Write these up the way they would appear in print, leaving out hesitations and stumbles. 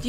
Do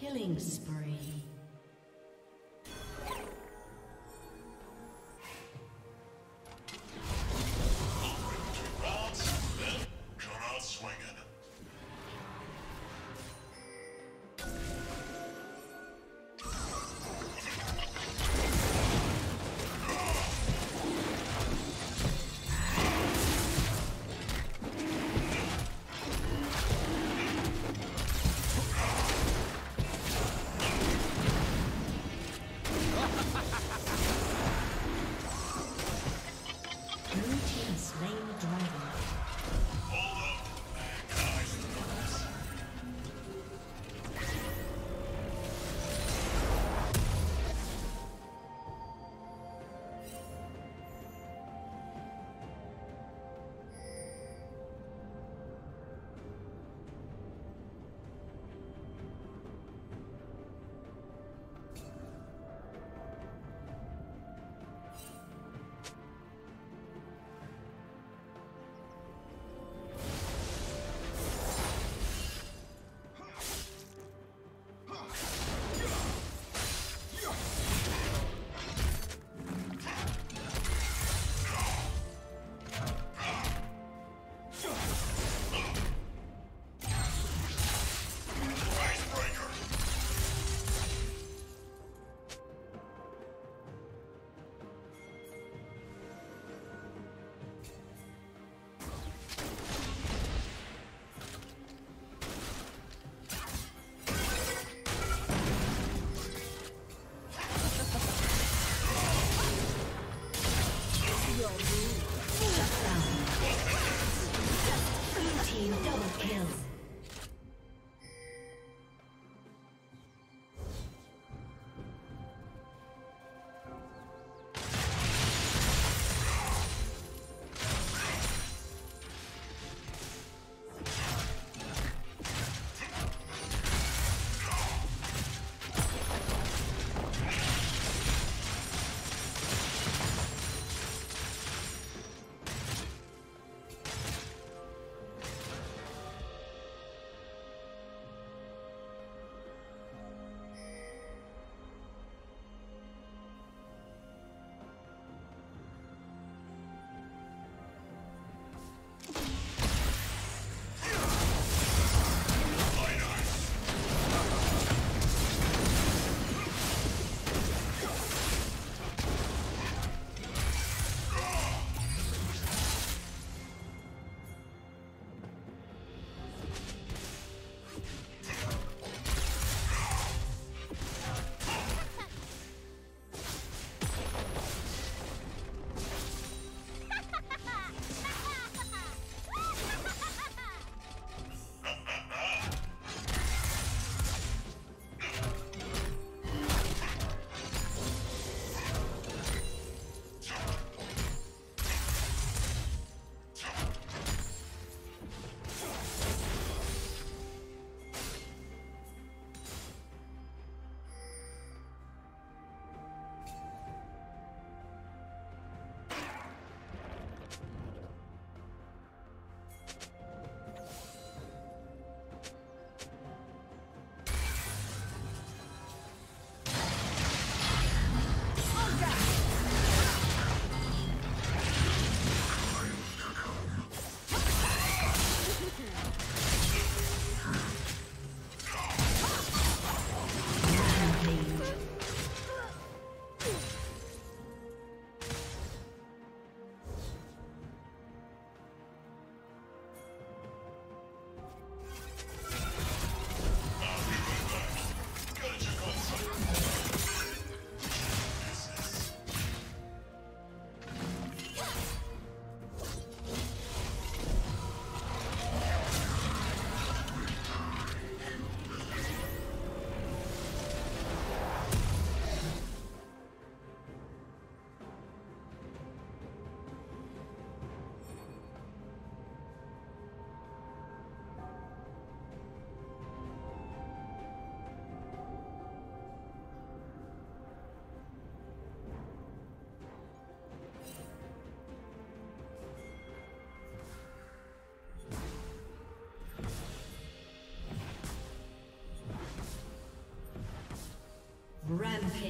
Killing spree.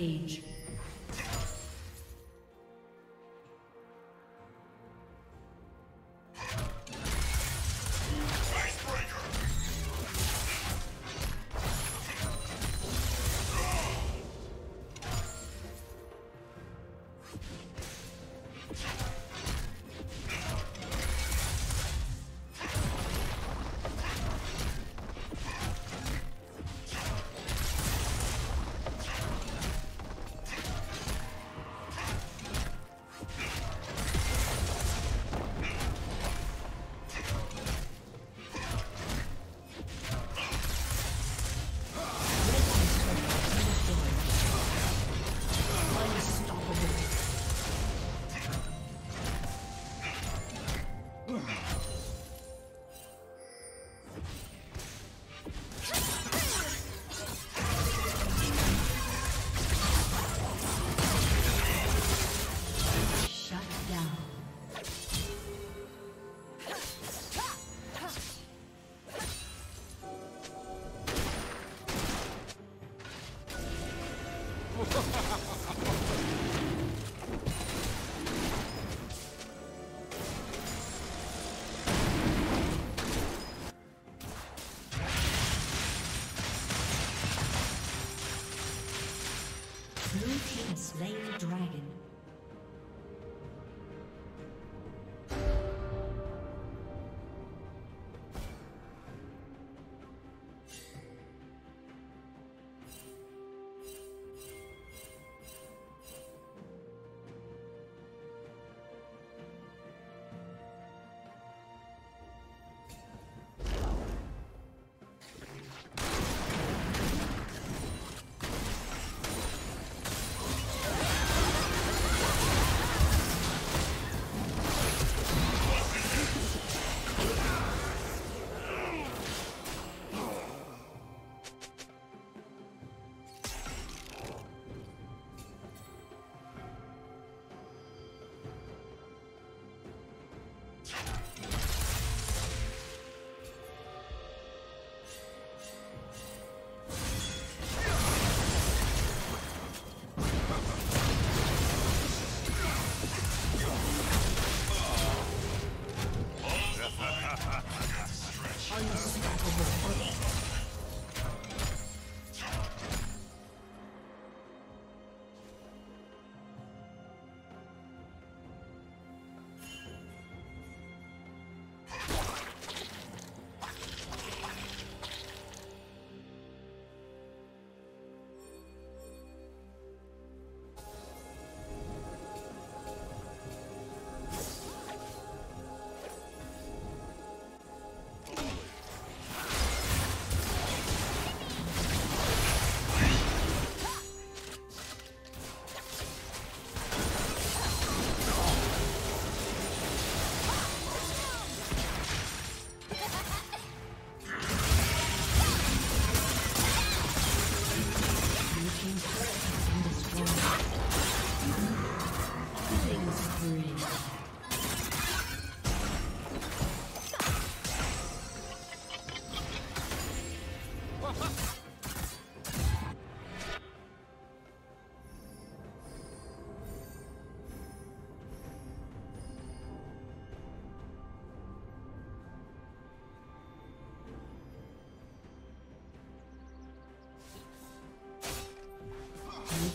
stage.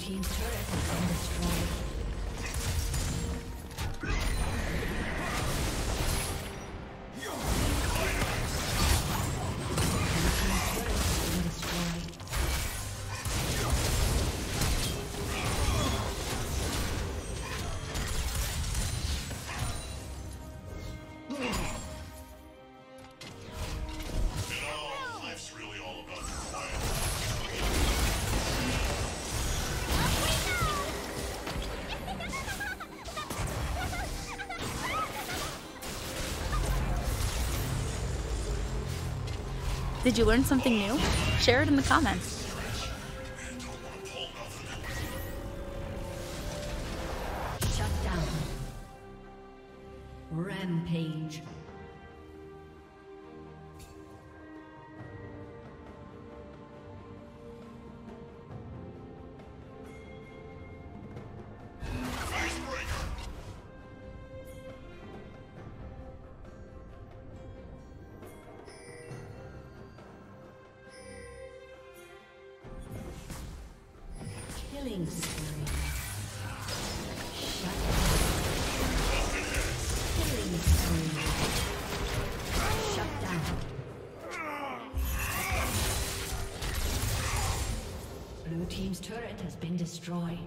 Team's turret has been destroyed. Did you learn something new? Share it in the comments. Shut down. Rampage. Killing spree. Shut down. Killing spree. Shut down. Blue team's turret has been destroyed.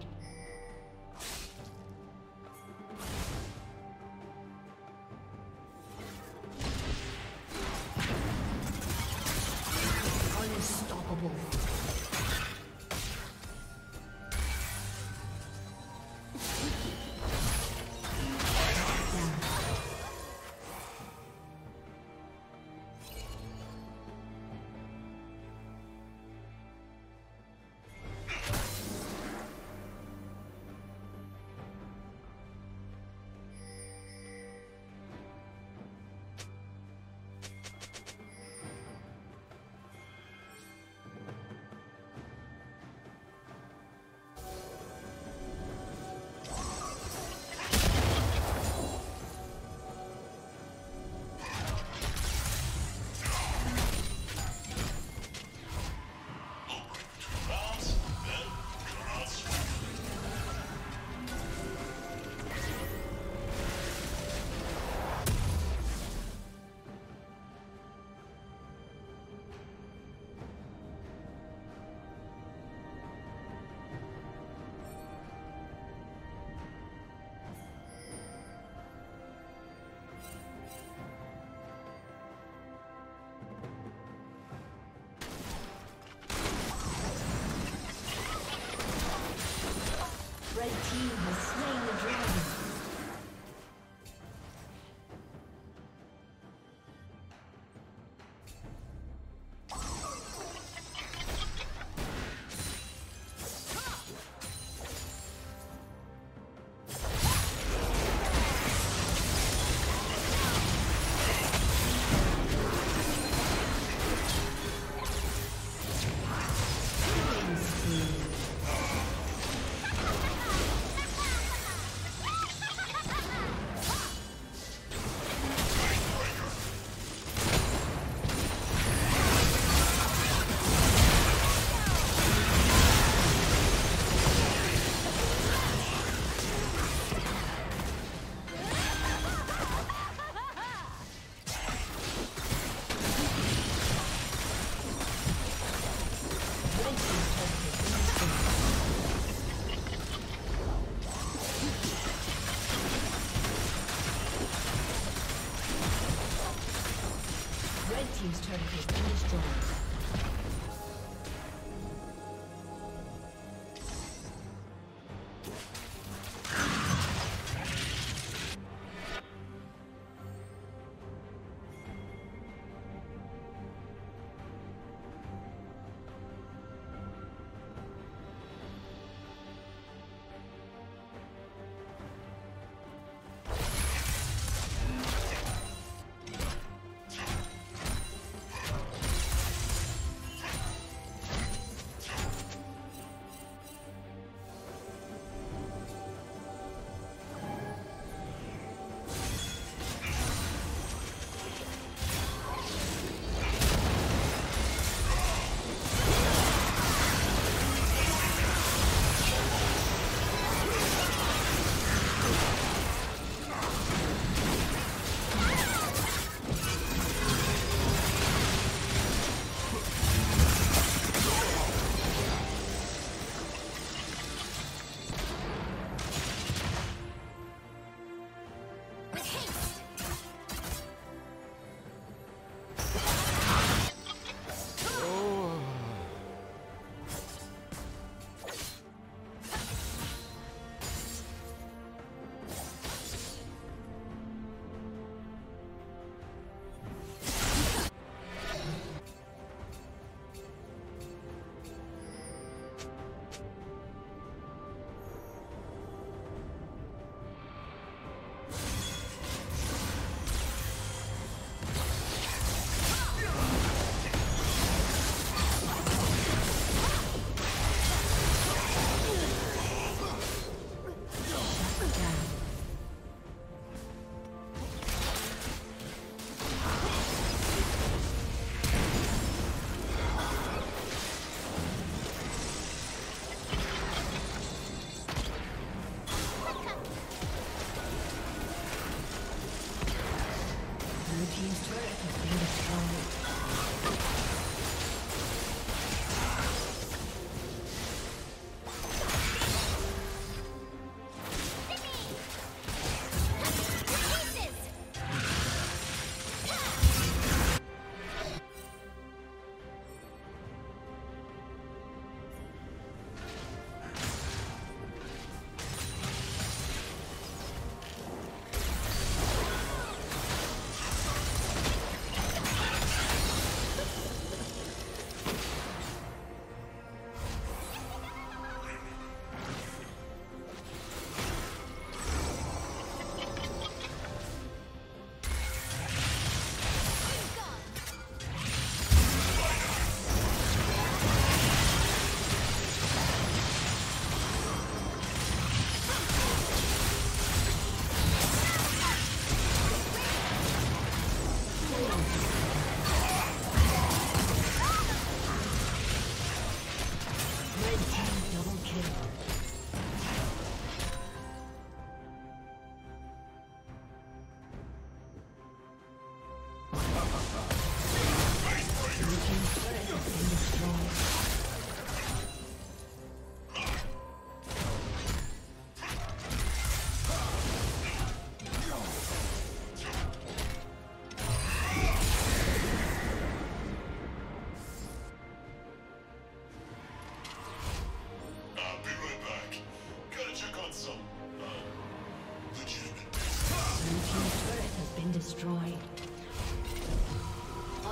Red team has slain the dragon. Team's turret has been destroyed.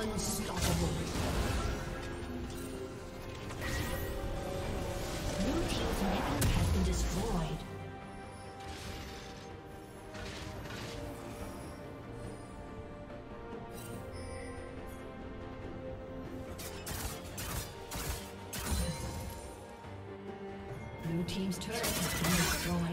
Blue team's turret has been destroyed.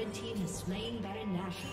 Red team has slain Baron Nashor.